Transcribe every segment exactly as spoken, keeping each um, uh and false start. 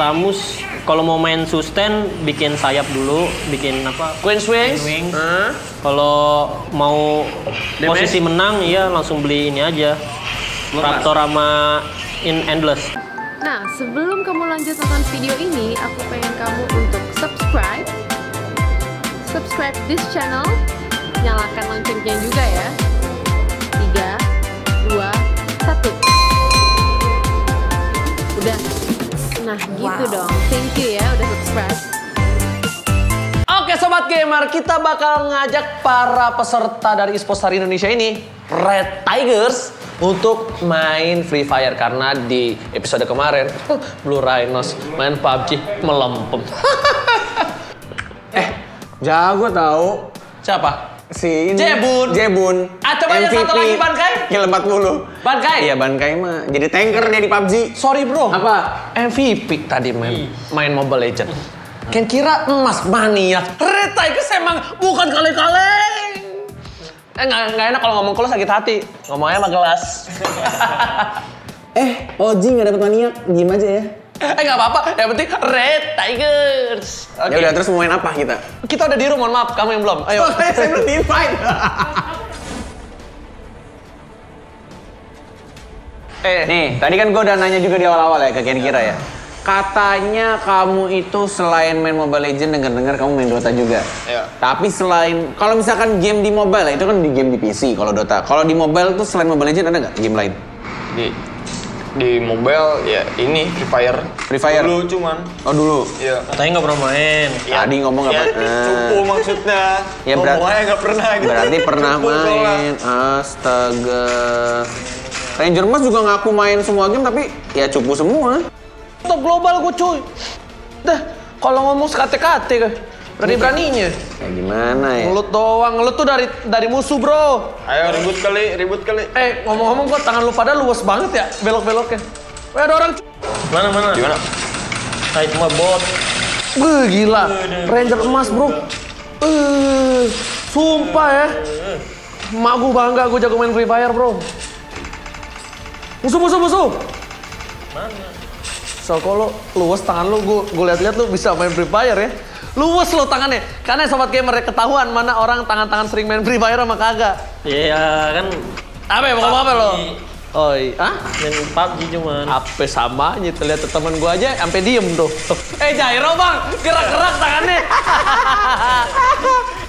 Thamuz kalau mau main sustain bikin sayap dulu, bikin apa? Queen wings. wings. Uh. Kalau mau damage. Posisi menang, ya langsung beli ini aja. Raptor sama in endless. Nah, sebelum kamu lanjut nonton video ini, aku pengen kamu untuk subscribe, subscribe this channel, nyalakan loncengnya juga ya. Tiga, dua, satu. Udah. Nah gitu wow. dong, thank you ya udah subscribe. Oke Sobat Gamer, kita bakal ngajak para peserta dari eSports hari Indonesia ini, Red Tigers, untuk main Free Fire. Karena di episode kemarin, Blue Rhinos main P U B G melempem. Eh, jago tahu. Siapa? Si ini. Jebun. Jebun. Ah, coba yang satu lagi, Bankai. Yang empat puluh. Bankai? Iya, Bankai mah jadi tanker dia di P U B G. Sorry bro. Apa? M V P tadi main main Mobile Legends. Kengkira emas maniak. Red Tigers emang bukan kaleng-kaleng. Eh, nggak enak kalau ngomong kelas sakit hati. Ngomongnya sama gelas. Eh, Oji nggak dapet maniak, diem aja ya. Eh, nggak apa-apa, yang penting Red Tigers. Okay. Ya udah, terus mau main apa kita? Kita udah di room, mohon maaf. Kamu yang belum. Ayo. Saya belum di-invite. Eh. Nih, tadi kan gue udah nanya juga di awal-awal ya ke Genkira ya. Katanya kamu itu selain main Mobile Legends, denger-dengar kamu main Dota juga. Iya. Tapi selain, kalau misalkan game di mobile ya, itu kan di game di P C kalau Dota. Kalau di mobile tuh selain Mobile Legends ada nggak game lain? Di di mobile ya ini Free Fire. Free Fire? Dulu cuman. Oh dulu? Iya. Katanya nggak pernah main. Ya. Tadi ngomong nggak ya, pernah. Cupu maksudnya. Ya, berarti, ngomongnya nggak pernah gitu. Berarti pernah main. Astaga. Ranger Emas juga ngaku main semua game tapi ya cupu semua. Top global gue cuy. Dah, kalau ngomong sekate-kate kan. Berani-beraninya. Ya gimana ya? Ngelut doang, ngelut tuh dari dari musuh, bro. Ayo ribut kali, ribut kali. Eh, ngomong-ngomong kok tangan lu pada luas banget ya belok-beloknya. Weh, ada orang. Mana mana? Gimana? Kayak cuma bot. Wih, gila. Ranger Emas, bro. Eh, sumpah ya. Mak gue bangga gue jago main Free Fire, bro. Musuh, musuh, musuh. Mana? So, kalau luas tangan lu, gue gue lihat-lihat lu bisa main Free Fire ya. Luas lo tangannya. Karena Sobat Gamer ketahuan mana orang tangan-tangan sering main Free Fire sama kagak. Iya yeah, kan. Apa ya, bukan apa lo? Oh iya. Hah? Main P U B G cuman. Apa samanya, lihat teman gue aja sampai diem tuh. Eh Jairo bang, gerak-gerak tangannya.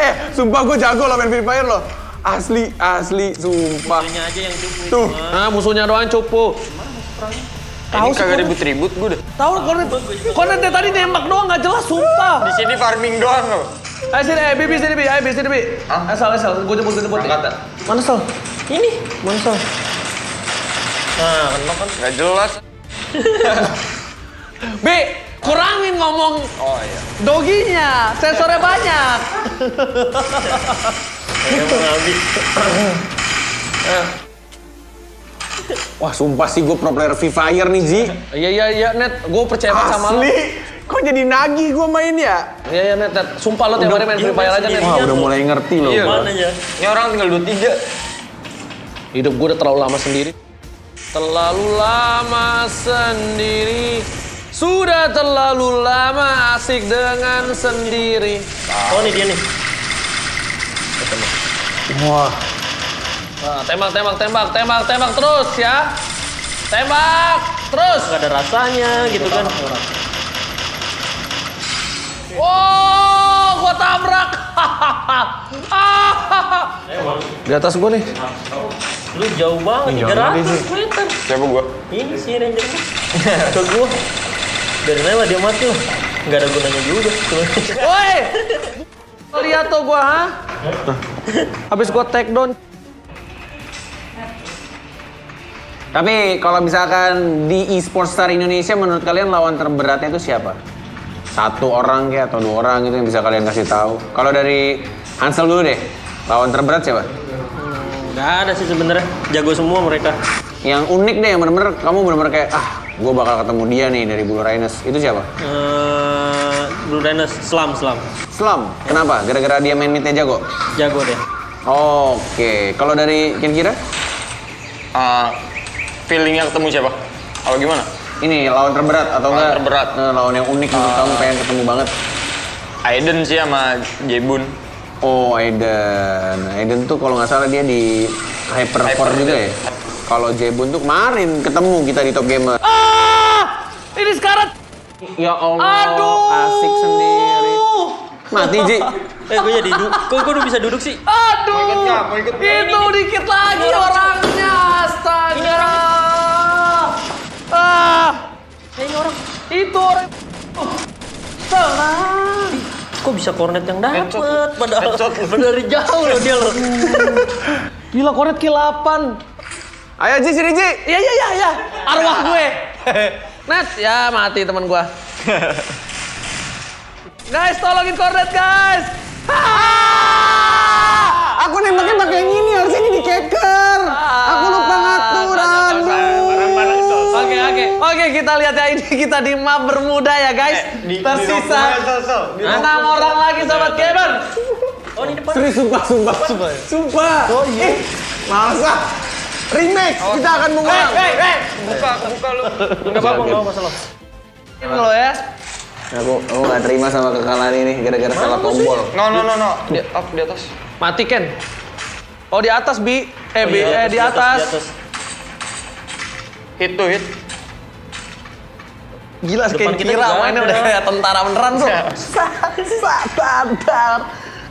Eh, sumpah gue jago lo main Free Fire lo. Asli, asli, sumpah. Musuhnya aja yang cupu. Tuh, nah, musuhnya doang cupu. Mana Tahu kagak ribut-ribut gue deh. Tahu Kornet. Kornet tadi nembak doang nggak jelas sumpah. Di sini farming doang loh. Ayo sini, eh Bibi sini Bibi, ayo Bibi sini Bibi. Hah? Asal asal gue jemput jemput. Mana Sol? Ini. Mana Sol? Nah, kenapa kan nggak jelas. Bi, kurangin ngomong. Oh iya. Doginya, sensornya banyak. Kayak mau ngabis. Wah sumpah sih gue pro player Free Fire nih Ji. Iya iya iya Net, gue percaya banget sama lo. Asli, kok jadi nagih gue main ya? Iya iya Net, Net, sumpah lo tiap hari main Free Fire aja Net. Wah udah mulai ngerti lo. Iya mana ya? Ini orang tinggal dua tiga. Hidup gue udah terlalu lama sendiri. Terlalu lama sendiri. Sudah terlalu lama asik dengan sendiri. Oh nih dia nih. Wah. Nah, tembak, tembak, tembak, tembak, tembak terus ya. Tembak terus. Gak ada rasanya gitu kan. Wow, gua tabrak. Di atas gua nih. Lu jauh banget, tiga ratus meter. Siapa gua? Ini si Ranger. Cok gua. Biarin aja dia mati loh. Gak ada gunanya juga. Woi. Lihat tuh gua, ha? Habis gua take down. Tapi kalau misalkan di eSports Star Indonesia, menurut kalian lawan terberatnya itu siapa? Satu orang kayak atau dua orang itu yang bisa kalian kasih tahu. Kalau dari Hansel dulu deh, lawan terberat siapa? Nggak ada sih sebenarnya, jago semua mereka. Yang unik deh, yang bener-bener kamu bener-bener kayak ah, gue bakal ketemu dia nih dari Blue Rhinos. Itu siapa? Uh, Blue Rhinos, Slam, Slam. Slam? Kenapa? Gara-gara dia main mid-nya jago? Jago deh. Oke, okay. Kalau dari Genkira? Uh, Feelingnya ketemu siapa? Kalau gimana? ini lawan terberat atau lawan enggak? Terberat. Eh, lawan yang unik menurut uh, kamu pengen ketemu banget? Aiden sih sama Jebun. Oh, Aiden. Aiden tuh kalau nggak salah dia di hyperforce juga ya. Kalau Jebun tuh kemarin ketemu kita di Top Gamer. Ah! Ini sekarat. Ya Allah. Aduh. Asik sendiri. Mati, Ji. Eh, gue jadi duduk. Kok gue udah bisa duduk sih? Aduh. Mau ikut gak? Mau ikut gak? Itu dikit lagi orangnya. Astaga. Ah. Ini orang. Itu orang. Oh. Salah. Kok bisa Kornet yang dapet? Padahal dari jauh loh dia loh. Gila, Kornet kilapan. Ayo Ji, sini Ji. Iya, iya, iya, iya. Arwah gue. Net, ya mati teman gue. Guys, tolongin Kornet, guys. Ah! Aku nembaknya pakai yang ini, harusnya ini di keker. Aku lupa ngatur, aduh. Oke, oke. Oke, kita lihat ya, ini kita di map Bermuda ya, guys. Tersisa enam orang lagi, Sobat Gamer. Oh, di depan. Serius, sumpah, sumpah, sumpah. Sumpah. Oh iya. Masa remake, kita akan mengulang. Hei, hei, buka, buka lu. Enggak apa-apa, enggak masalah. Ini lo ya. Aku aku nggak terima sama kekalahan ini gara-gara salah tombol. No no no no. Di up di atas. Mati Ken. Oh di atas bi. Eh bi eh di atas. Hit to hit. Gila Kengkira mainnya udah kayak tentara beneran tuh. Sabar.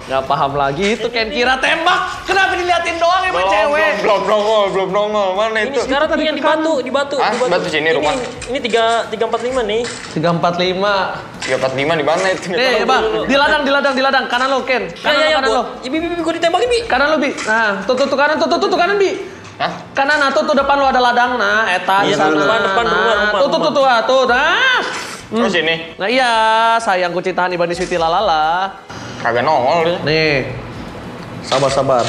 Nggak paham lagi itu Kengkira tembak. Kenapa diliatin doang emang cewek? Belum nongol belum nongol mana itu? Ini sekarang tadi yang di batu di batu. Ah batu sini rumah. Ini tiga tiga empat lima nih. Tiga empat lima. tiga empat lima di mana itu? Nih, Bang. Di ladang, di ladang, di ladang. Kanan lo, Ken. Kanan lo, kanan lo. Bi, bi, bi, gua ditembak, Bi. Kanan lo, Bi. Nah, tuh tuh kanan, tuh tuh kanan, Bi. Hah? Kanan atau tuh depan lo ada ladang, nah, eta di sana. Depan, depan, depan. Tuh tuh tuh, tuh. Nah. Terus ini. Nah, iya, sayang ku cintaan Ibani Siti lalala. Kagak nongol. Nih. Sabar-sabar.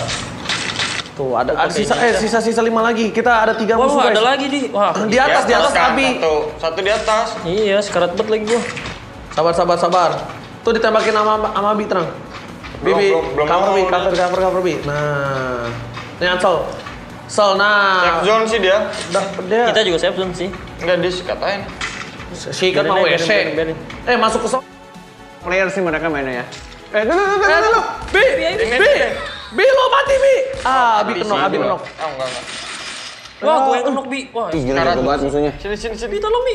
Tuh, ada sisa eh sisa-sisa lima lagi. Kita ada tiga musuh, guys. Wah, ada lagi di. Wah, di atas, di atas Abi. Satu di atas. Iya, sekarat bet lagi gua. Sabar, sabar, sabar. Tuh ditembakin sama sama Abi terang. Bibi, cover Bi, cover, cover, cover Bi. Nah. Ini Hansel. Sel, nah. Safe zone sih dia. Dah, dia. Kita juga safe zone sih. Enggak, dia sikatain. Sikat mau W C. Eh, masuk ke so. Player sih mereka mainnya ya. Eh, dulu, dulu, dulu. Bi, Bi. Bi, lo mati, Bi. Ah, Bi kenok, Abi kenok. Ah, enggak, enggak. Wah, gue yang kenok, Bi. Wah, sekarang gue banget musuhnya. Sini, sini, sini. Bi, tolong, Bi.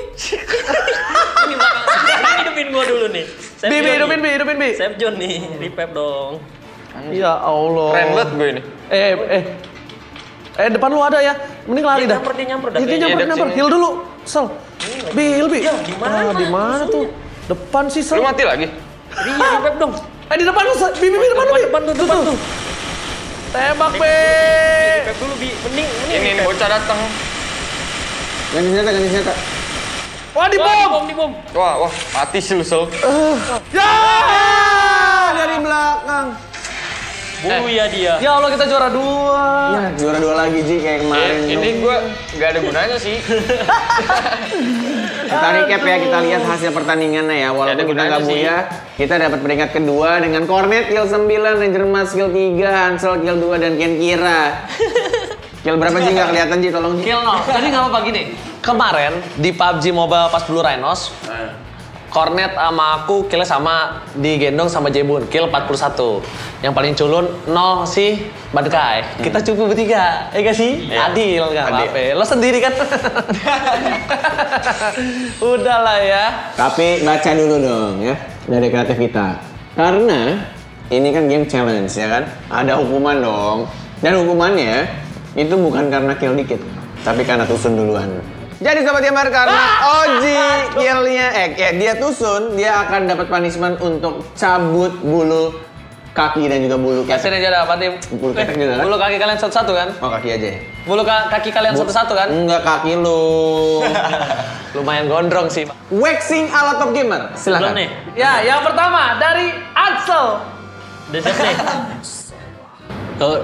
Ini hidupin gua dulu nih. Bi, Bi, hidupin, Bi, hidupin, Bi. Safe zone nih, repep dong. Ya Allah. Keren banget gue ini. Eh, eh. Eh, depan lu ada ya. Mending lari dah. Dia nyamper, dia nyamper. Dia nyamper, nyamper. Heal dulu, Sel. Bi, heal, Bi. Ah, di mana tuh? Depan sih, Sel. Lu mati lagi? Iya, repep dong. Eh, di depan lu, Bi, Bi, depan lu, Bi. Depan tuh, depan tuh. Tembak, Bi. Repep dulu, Bi. Mending, mending. Ini bocah datang. Ganti senjata, ganti senjata. Wah, di bom, di bom. Wah, wah, mati sih lu, Sol. Uh. Ya! Dari belakang. Buya dia. Ya Allah, kita juara dua. Ya, juara dua lagi, Ji, kayak kemarin. Eh, ini gue nggak ada gunanya sih. Kita recap ya, kita lihat hasil pertandingannya ya. Walaupun kita nggak buya, kita dapat peringkat kedua dengan Kornet kill sembilan, Ranger Emas kill tiga, Hansel kill dua, dan Genkira. Kill berapa sih nggak kelihatan, Ji? Tolong. Kill nol. Tadi nggak apa-apa gini. Kemarin di P U B G Mobile pas Blue Rhinos, Kornet sama aku killnya sama, digendong sama Jebun, kill empat puluh satu. Yang paling culun nol si Bankai. Kita cukup bertiga, ya gak sih? Yeah. Adil nggak apa-apa. Lo sendiri kan? Udahlah ya. Tapi baca dulu dong ya dari kreatif kita. Karena ini kan game challenge ya kan, ada hukuman dong. Dan hukumannya itu bukan karena kill dikit, tapi karena tusun duluan. Jadi Sobat Gamer, karena Oji killnya, eh ya, dia tusun, dia akan dapat punishment untuk cabut bulu kaki dan juga bulu ketek. Kasih aja dah, Pak Tim. Bulu ketek juga kan? Bulu kaki kalian satu-satu kan? Oh, kaki aja ya? Bulu ka kaki kalian satu-satu kan? Enggak, kaki lu. Lumayan gondrong sih. Waxing ala Top Gamer, silahkan. Nih. Ya, yang pertama dari Axel. Dari Esne. Tuh.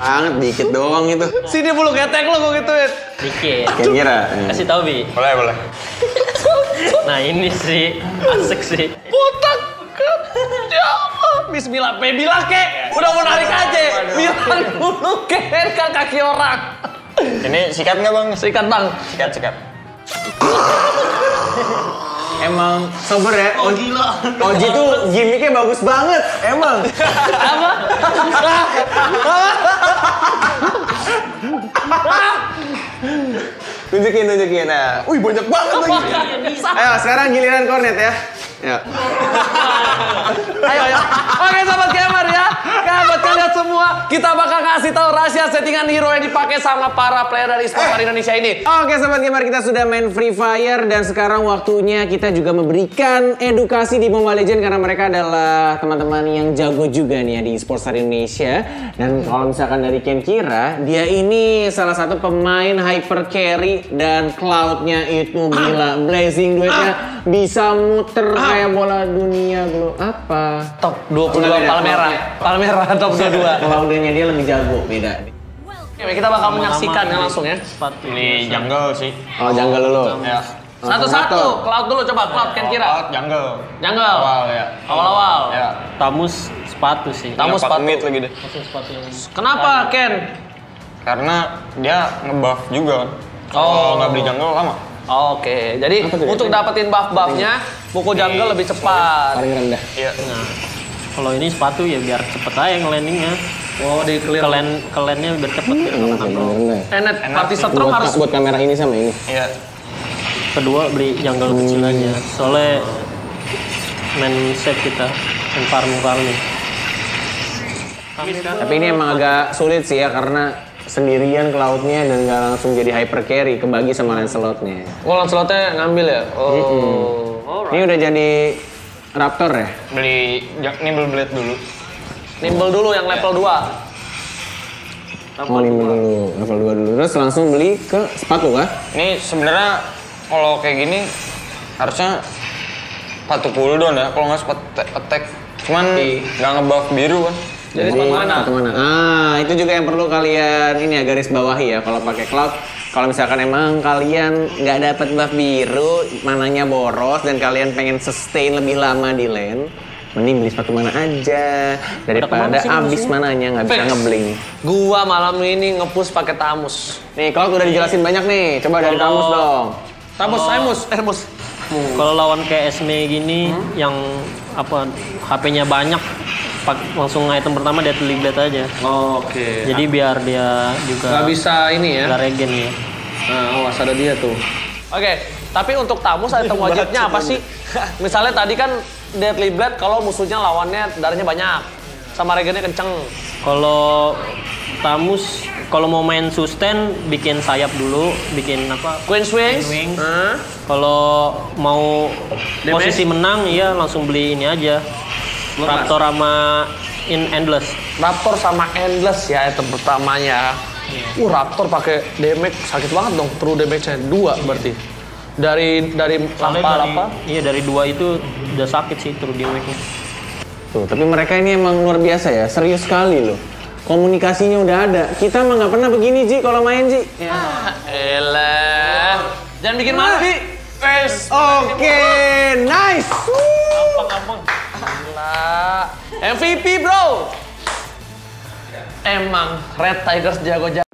Banget, dikit doang itu. Sini bulu ketek lo gue gituin. Dikit. Kira-kira. Kasih tau, Bi. Boleh, boleh. Nah ini sih, asik sih. Botak. Ya Allah. Bismillah, pebilah kek. udah mau narik aja. Bilang dulu kan kaki orang. Ini sikat nggak bang? Sikat bang. Sikat sikat. Emang sober ya? Oh gila. Oji tuh gimmicknya bagus banget. Emang. Apa? Tunjukin tunjukin. Nah, wih banyak banget lagi. Ayo sekarang giliran Kornet ya. Ya. Ayo, ayo. Oke sahabat gamer ya. Sahabat kalian semua, kita bakal kasih tahu rahasia settingan hero yang dipakai sama para player dari eSports eh. Indonesia ini. Oke sahabat gamer, kita sudah main Free Fire dan sekarang waktunya kita juga memberikan edukasi di Mobile Legends karena mereka adalah teman-teman yang jago juga nih ya di eSports Indonesia. Dan kalau misalkan dari Kengkira, dia ini salah satu pemain hyper carry dan cloudnya itu gila, blazing duetnya bisa muter kayak bola dunia glow apa? top dua puluh dua Palmera. Palmera top dua puluh dua. Cloudnya dia lebih jago, beda. Oke, kita bakal menyaksikan ya langsung ya. Ini jungle sih. Oh, jungle dulu. Ya. Satu-satu, cloud dulu coba, cloud Kengkira. Cloud jungle. Jungle. Awal ya. Awal-awal. Ya. Thamuz sepatu sih. Thamuz sepatu lagi deh. Kenapa, Ken? Karena dia ngebuff juga. Oh, nggak beli jungle lama. Oke, jadi untuk dapetin buff-buffnya, buku jungle lebih cepat. Paling rendah. Iya. Nah, kalau ini sepatu ya biar cepet aja ngelandingnya. Oh, di clear. Kelennya biar cepet. Enak. Party setrum harus buat kamera ini sama ini. Iya. Kedua beli jungle kecil aja. Soalnya main set kita, main farming-farming. Tapi ini emang agak sulit sih ya karena sendirian ke lautnya dan nggak langsung jadi hyper carry, kebagi sama Lancelotnya. Oh, Lancelotnya ngambil ya? Oh. Mm -mm. Ini udah jadi Raptor ya? Beli Nimble Blade dulu. Nimble dulu yang level dua. Oh, Nimble dulu. Level dua dulu. Terus langsung beli ke sepatu kah? Ini sebenarnya kalau kayak gini harusnya sepatu pull down ya, kalau nggak sepatu attack. Cuman nggak ngebuff biru kan. Jadi, Jadi mana? mana? Ah, itu juga yang perlu kalian ini ya garis bawahi ya kalau pakai cloud. Kalau misalkan emang kalian nggak dapat buff biru, mananya boros dan kalian pengen sustain lebih lama di lane, mending beli sepatu mana aja daripada habis mananya nggak bisa ngebling. Gua malam ini ngepush pakai Thamuz. Nih, kalau udah dijelasin banyak nih, coba dari Thamuz dong. Thamuz, Thamuz, Thamuz. Kalau lawan kayak Esne gini hmm? yang apa H P-nya banyak, langsung item pertama deadly blade aja. Oh, oke. Okay. Jadi biar dia juga nggak bisa ini ya. Nggak regen ya. Nah, awas ada dia tuh. Oke, okay. Tapi untuk Thamuz item wajibnya apa sih? Misalnya tadi kan deadly blade kalau musuhnya lawannya darahnya banyak sama regennya kenceng. Kalau Thamuz kalau mau main sustain bikin sayap dulu, bikin apa? Queen wings. wings. Hmm. Kalau mau damage? Posisi menang ya langsung beli ini aja. Raptor sama in endless. Raptor sama endless ya item pertamanya. Yeah. Uh Raptor pakai damage sakit banget dong. True damage-nya dua berarti. Dari dari lapa-lapa. Iya dari dua itu udah sakit sih true damage-nya. Tuh, tapi mereka ini emang luar biasa ya. Serius sekali loh. Komunikasinya udah ada. Kita mah nggak pernah begini, Ji, kalau main, Ji. Ya. Ah, elah. Jangan bikin malu, Ji. Oke, okay. Nice. Gampang-gampang. Gila. M V P bro. Emang Red Tigers jago-jago.